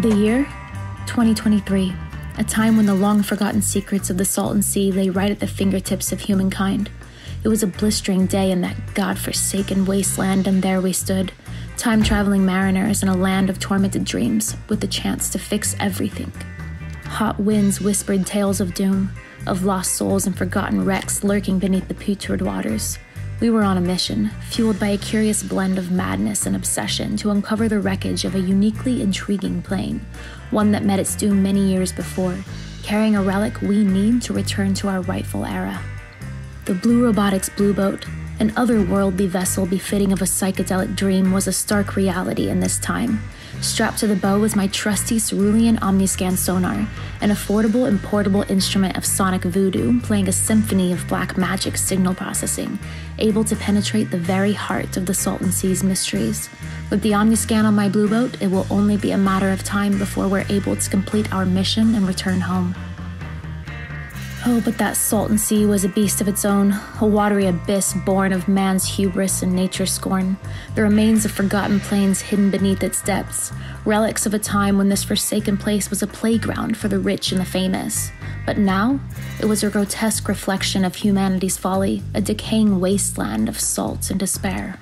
The year? 2023, a time when the long-forgotten secrets of the Salton Sea lay right at the fingertips of humankind. It was a blistering day in that godforsaken wasteland, and there we stood, time-traveling mariners in a land of tormented dreams, with the chance to fix everything. Hot winds whispered tales of doom, of lost souls and forgotten wrecks lurking beneath the putrid waters. We were on a mission, fueled by a curious blend of madness and obsession to uncover the wreckage of a uniquely intriguing plane, one that met its doom many years before, carrying a relic we need to return to our rightful era. The Blue Robotics Blue Boat, an otherworldly vessel befitting of a psychedelic dream, was a stark reality in this time. Strapped to the bow was my trusty Cerulean Omniscan sonar, an affordable and portable instrument of sonic voodoo playing a symphony of black magic signal processing, able to penetrate the very heart of the Salton Sea's mysteries. With the Omniscan on my Blue Boat, it will only be a matter of time before we're able to complete our mission and return home. Oh, but that Salton Sea was a beast of its own, a watery abyss born of man's hubris and nature's scorn, the remains of forgotten plains hidden beneath its depths, relics of a time when this forsaken place was a playground for the rich and the famous. But now, it was a grotesque reflection of humanity's folly, a decaying wasteland of salt and despair.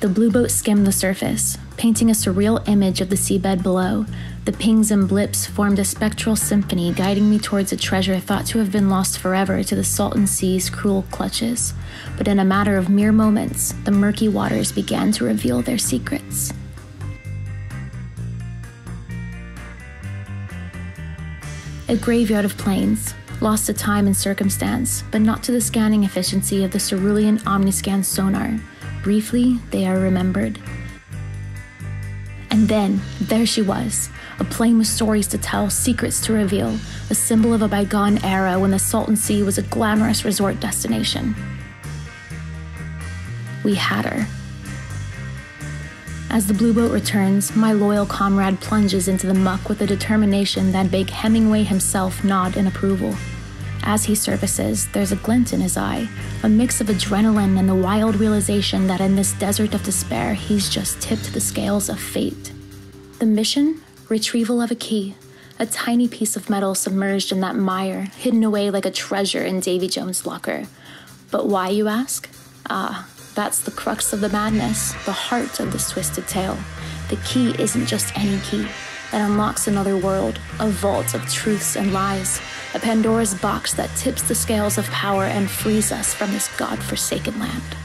The Blue Boat skimmed the surface, painting a surreal image of the seabed below. The pings and blips formed a spectral symphony, guiding me towards a treasure thought to have been lost forever to the Salton Sea's cruel clutches. But in a matter of mere moments, the murky waters began to reveal their secrets. A graveyard of planes, lost to time and circumstance, but not to the scanning efficiency of the Cerulean Omniscan sonar. Briefly, they are remembered. And then, there she was, a plane with stories to tell, secrets to reveal, a symbol of a bygone era when the Salton Sea was a glamorous resort destination. We had her. As the Blue Boat returns, my loyal comrade plunges into the muck with a determination that'd make Hemingway himself nod in approval. As he surfaces, there's a glint in his eye, a mix of adrenaline and the wild realization that in this desert of despair, he's just tipped the scales of fate. The mission? Retrieval of a key, a tiny piece of metal submerged in that mire, hidden away like a treasure in Davy Jones' locker. But why, you ask? Ah, that's the crux of the madness, the heart of this twisted tale. The key isn't just any key. It unlocks another world, a vault of truths and lies, a Pandora's box that tips the scales of power and frees us from this godforsaken land.